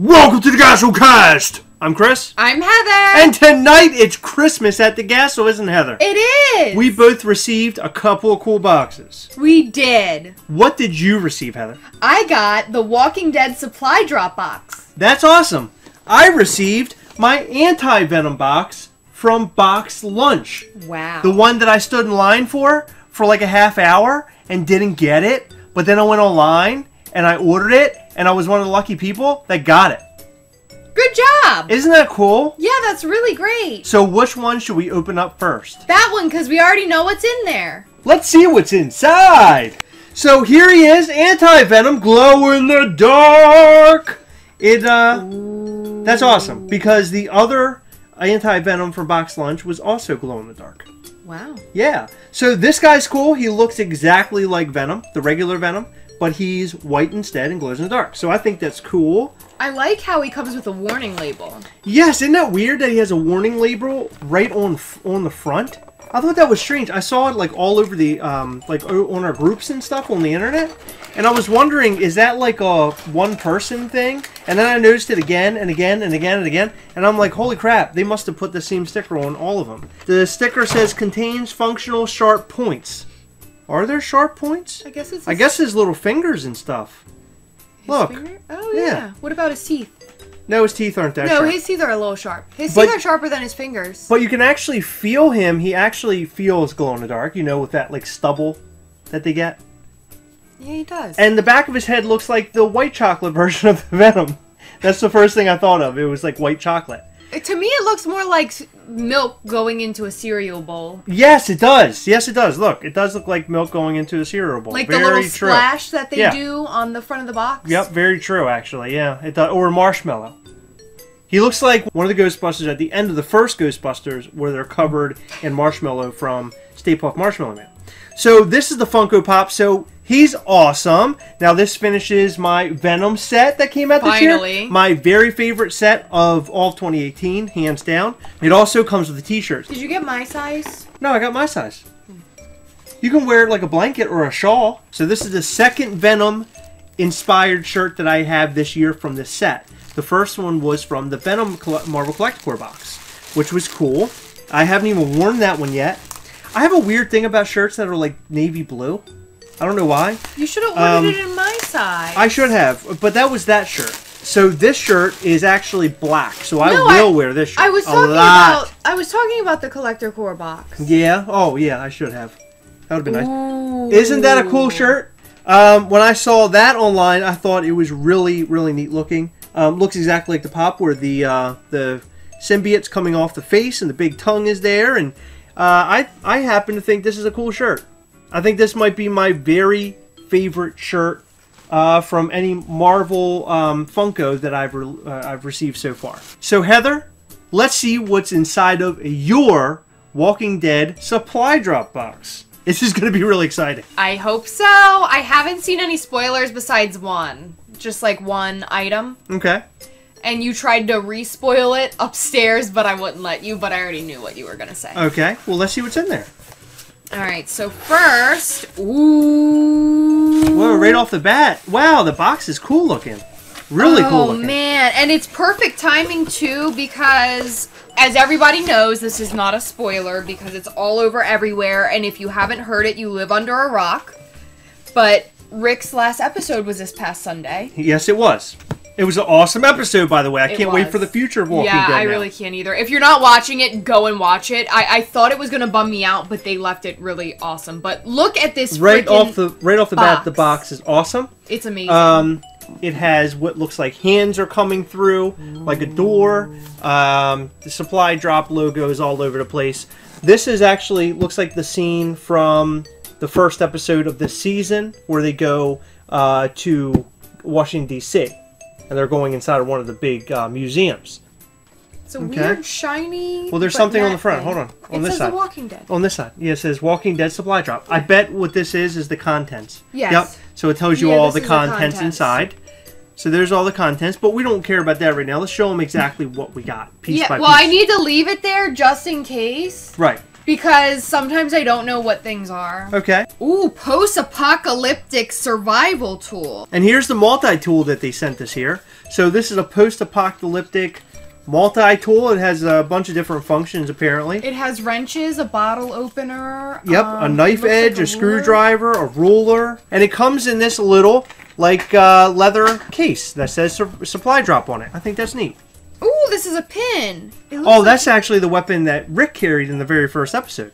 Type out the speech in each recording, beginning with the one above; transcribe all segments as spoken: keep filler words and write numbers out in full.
Welcome to the Gastlecast! I'm Chris. I'm Heather. And tonight it's Christmas at the Gastle, isn't Heather? It is! We both received a couple of cool boxes. We did. What did you receive, Heather? I got the Walking Dead Supply Drop Box. That's awesome. I received my Anti-Venom Box from Box Lunch. Wow. The one that I stood in line for for like a half hour and didn't get it, but then I went online and I ordered it, and I was one of the lucky people that got it. Good job! Isn't that cool? Yeah, that's really great. So which one should we open up first? That one, because we already know what's in there. Let's see what's inside. So here he is, Anti-Venom Glow in the Dark. It, uh, Ooh. That's awesome, because the other Anti-Venom from Box Lunch was also glow in the dark. Wow. Yeah. So this guy's cool. He looks exactly like Venom, the regular Venom, but he's white instead and glows in the dark. So I think that's cool. I like how he comes with a warning label. Yes, isn't that weird that he has a warning label right on on the front? I thought that was strange. I saw it like all over the, um, like on our groups and stuff on the internet. And I was wondering, is that like a one person thing? And then I noticed it again and again and again and again. And I'm like, holy crap, they must have put the same sticker on all of them. The sticker says, contains functional sharp points. Are there sharp points? I guess it's his... I guess his little fingers and stuff. His Look. Finger? Oh, yeah. yeah. What about his teeth? No, his teeth aren't that no, sharp. No, his teeth are a little sharp. His but, teeth are sharper than his fingers. But you can actually feel him. He actually feels glow-in-the-dark, you know, with that, like, stubble that they get. Yeah, he does. And the back of his head looks like the white chocolate version of the Venom. That's the first thing I thought of. It was, like, white chocolate. To me, it looks more like milk going into a cereal bowl. Yes, it does. Yes, it does. Look, it does look like milk going into a cereal bowl. Like very the little true. splash that they yeah. do on the front of the box. Yep, very true, actually. Yeah, it does. Or marshmallow. He looks like one of the Ghostbusters at the end of the first Ghostbusters where they're covered in marshmallow from Stay Puft Marshmallow Man. So this is the Funko Pop. So he's awesome. Now this finishes my Venom set that came out this Finally. year. My very favorite set of all of twenty eighteen, hands down. It also comes with a t-shirt. Did you get my size? No, I got my size. Hmm. You can wear it like a blanket or a shawl. So this is the second Venom inspired shirt that I have this year from this set. The first one was from the Venom Marvel Collector box, which was cool. I haven't even worn that one yet. I have a weird thing about shirts that are like navy blue. I don't know why. You should have ordered um, it in my size. I should have, but that was that shirt. So this shirt is actually black, so I no, will I, wear this shirt I was talking a lot. about. I was talking about the Collector Core box. Yeah? Oh, yeah, I should have. That would have been Ooh. nice. Isn't that a cool shirt? Um, when I saw that online, I thought it was really, really neat looking. Um, looks exactly like the Pop, where the, uh, the symbiote's coming off the face and the big tongue is there. And uh, I, I happen to think this is a cool shirt. I think this might be my very favorite shirt uh, from any Marvel um, Funko that I've, re uh, I've received so far. So Heather, let's see what's inside of your Walking Dead Supply Drop Box. This is going to be really exciting. I hope so. I haven't seen any spoilers besides one. Just like one item. Okay. And you tried to re-spoil it upstairs, but I wouldn't let you, but I already knew what you were going to say. Okay. Well, let's see what's in there. Alright, so first, ooh. Whoa, right off the bat. Wow, the box is cool looking. Really oh, cool looking. Oh, man. And it's perfect timing, too, because, as everybody knows, this is not a spoiler because it's all over everywhere. And if you haven't heard it, you live under a rock. But Rick's last episode was this past Sunday. Yes, it was. It was an awesome episode, by the way. I it can't was. wait for the future of Walking yeah, Dead. Yeah, I now. really can't either. If you're not watching it, go and watch it. I, I thought it was going to bum me out, but they left it really awesome. But look at this right off the Right off the box. bat, the box is awesome. It's amazing. Um, it has what looks like hands are coming through, Ooh. like a door. Um, the Supply Drop logo is all over the place. This is actually, looks like the scene from the first episode of this season where they go uh, to Washington D C and they're going inside of one of the big uh, museums. It's a okay. weird, shiny... Well, there's something on the front. Thing. Hold on. On it this says side. The Walking Dead. On this side. Yeah, it says Walking Dead Supply Drop. Yeah. I bet what this is is the contents. Yes. Yep. So it tells you yeah, all the contents, the contents inside. So there's all the contents, but we don't care about that right now. Let's show them exactly what we got, piece yeah, by well, piece. Well, I need to leave it there just in case. Right. because sometimes I don't know what things are. Okay. Ooh, post-apocalyptic survival tool. And here's the multi-tool that they sent us here. So this is a post-apocalyptic multi-tool. It has a bunch of different functions, apparently. It has wrenches, a bottle opener. Yep, um, a knife edge, like a, a screwdriver, a ruler. And it comes in this little, like, uh, leather case that says su- supply drop on it. I think that's neat. Ooh, this is a pin. Oh, like that's actually the weapon that Rick carried in the very first episode.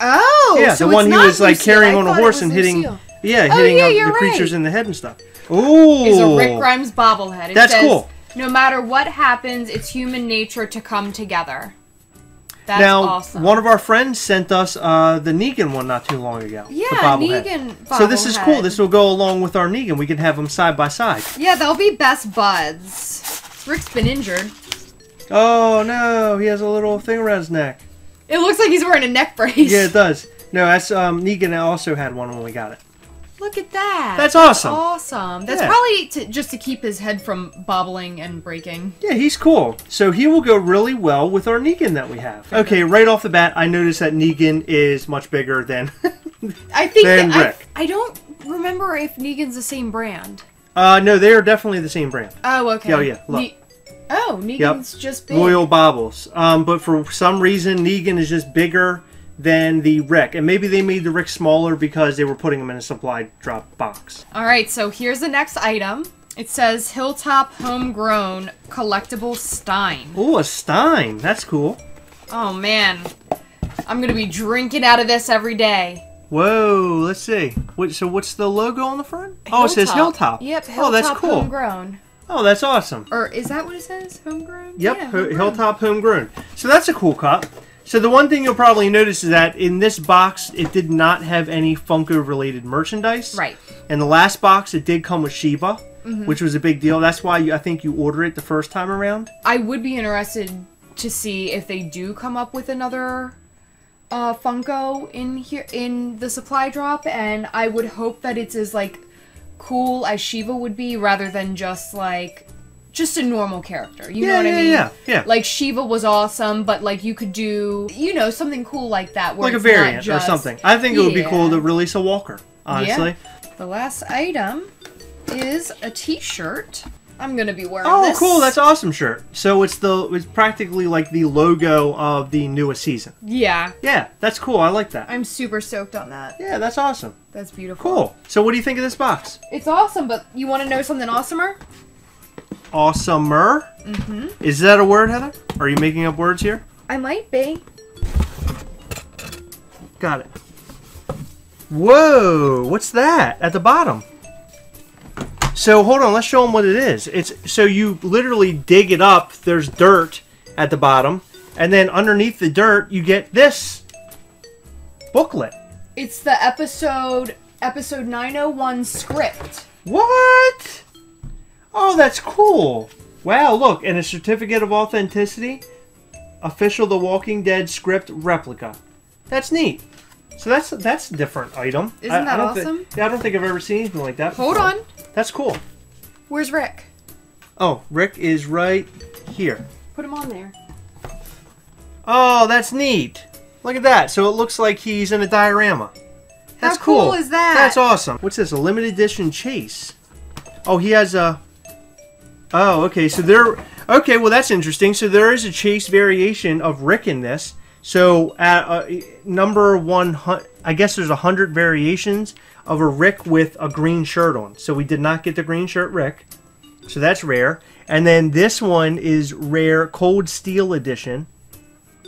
Oh, yeah, so the one he was like Lucille. carrying I on a horse and hitting, Lucille. yeah, oh, hitting yeah, the right. creatures in the head and stuff. Ooh, is a Rick Grimes bobblehead. It that's says, cool. No matter what happens, it's human nature to come together. That's now, awesome. One of our friends sent us uh, the Negan one not too long ago. Yeah, the bobblehead. Negan bobblehead. So this is cool. This will go along with our Negan. We can have them side by side. Yeah, they'll be best buds. Rick's been injured. Oh no, he has a little thing around his neck. It looks like he's wearing a neck brace. Yeah, it does. No, that's um, Negan also had one when we got it. Look at that. That's awesome. That's awesome. That's yeah. probably to, just to keep his head from bobbling and breaking. Yeah, he's cool. So he will go really well with our Negan that we have. Okay, right off the bat, I noticed that Negan is much bigger than, I think than that Rick. I, I don't remember if Negan's the same brand. Uh, no, they are definitely the same brand. Oh, okay. Oh, yeah. Look. Ne oh, Negan's yep. just big. Royal Bobbles. Um, but for some reason, Negan is just bigger than the Rick. And maybe they made the Rick smaller because they were putting him in a supply drop box. All right, so here's the next item. It says Hilltop Homegrown Collectible Stein. Oh, a Stein. That's cool. Oh, man. I'm going to be drinking out of this every day. Whoa, let's see. What, so what's the logo on the front? Hilltop. Oh, it says Hilltop. Yep, Hilltop oh, that's cool. Homegrown. Oh, that's awesome. Or is that what it says? Homegrown? Yep, yeah, homegrown. Hilltop Homegrown. So that's a cool cup. So the one thing you'll probably notice is that in this box, it did not have any Funko-related merchandise. Right. And the last box, it did come with Shiva, mm-hmm. which was a big deal. That's why you, I think you ordered it the first time around. I would be interested to see if they do come up with another... Uh, Funko in here in the supply drop, and I would hope that it's as like cool as Shiva would be, rather than just like just a normal character. You yeah, know what yeah, I mean? Yeah, yeah. Like Shiva was awesome, but like you could do you know something cool like that, where like it's a variant not just, or something. I think it would yeah. be cool to release a Walker. Honestly, yeah. The last item is a T-shirt. I'm gonna be wearing. Oh, this. cool! That's an awesome shirt. So it's the it's practically like the logo of the newest season. Yeah. Yeah, that's cool. I like that. I'm super stoked on that. Yeah, that's awesome. That's beautiful. Cool. So what do you think of this box? It's awesome, but you want to know something awesomer? Awesomer? Mm-hmm. Is that a word, Heather? Are you making up words here? I might be. Got it. Whoa! What's that at the bottom? So hold on, let's show them what it is. It's so you literally dig it up. There's dirt at the bottom, and then underneath the dirt, you get this booklet. It's the episode episode nine oh one script. What? Oh, that's cool. Wow, look, and a certificate of authenticity, official The Walking Dead script replica. That's neat. So that's that's a different item. Isn't I, that I awesome? Yeah, I don't think I've ever seen anything like that before. Hold on. That's cool. Where's Rick? Oh, Rick is right here. Put him on there. Oh, that's neat. Look at that. So it looks like he's in a diorama. That's How cool. cool is that? That's awesome. What's this? A limited edition chase. Oh, he has a... Oh, okay. So there... Okay, well, that's interesting. So there is a chase variation of Rick in this. So at uh, number one, I guess there's a hundred variations of a Rick with a green shirt on. So we did not get the green shirt Rick. So that's rare. And then this one is rare Cold Steel edition.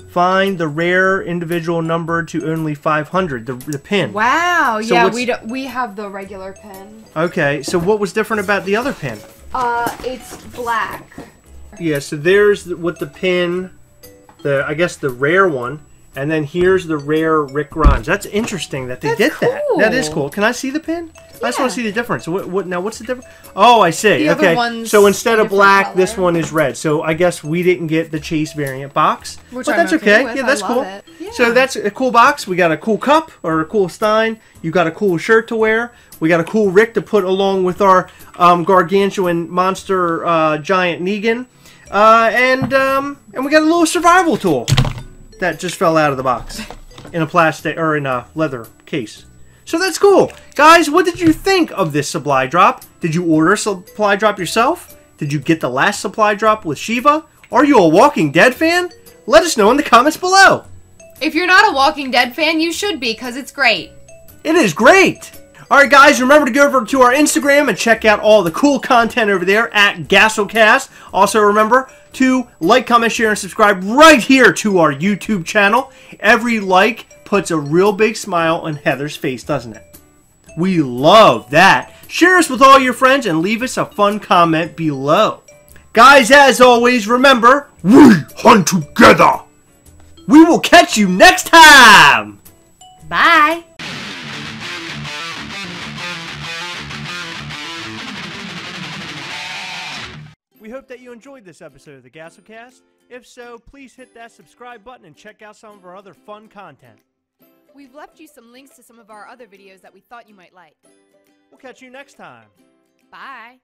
Find the rare individual number to only five hundred, the, the pin. Wow, so yeah, we, do, we have the regular pin. Okay, so what was different about the other pin? Uh, it's black. Yeah, so there's what the pin... The, I guess the rare one, and then here's the rare Rick Grimes. That's interesting that they That's did that. Cool. That is cool. Can I see the pin? Yeah. I just want to see the difference. What, what, now, what's the difference? Oh, I see. The okay. So instead of black, color. This one is red. So I guess we didn't get the Chase variant box. Which but I'm that's okay. okay. Yeah, that's cool. Yeah. So that's a cool box. We got a cool cup or a cool stein. You got a cool shirt to wear. We got a cool Rick to put along with our um, gargantuan monster uh, giant Negan. Uh, and, um, and we got a little survival tool that just fell out of the box. in a plastic or in a leather case. So that's cool. Guys, what did you think of this supply drop? Did you order supply drop yourself? Did you get the last supply drop with Shiva? Are you a Walking Dead fan? Let us know in the comments below. If you're not a Walking Dead fan, you should be, because it's great. It is great. Alright guys, remember to go over to our Instagram and check out all the cool content over there at Gastlecast. Also remember to like, comment, share, and subscribe right here to our YouTube channel. Every like puts a real big smile on Heather's face, doesn't it? We love that. Share us with all your friends and leave us a fun comment below. Guys, as always, remember, we hunt together. We will catch you next time. Bye. We hope that you enjoyed this episode of the Gastlecast. If so, please hit that subscribe button and check out some of our other fun content. We've left you some links to some of our other videos that we thought you might like. We'll catch you next time. Bye.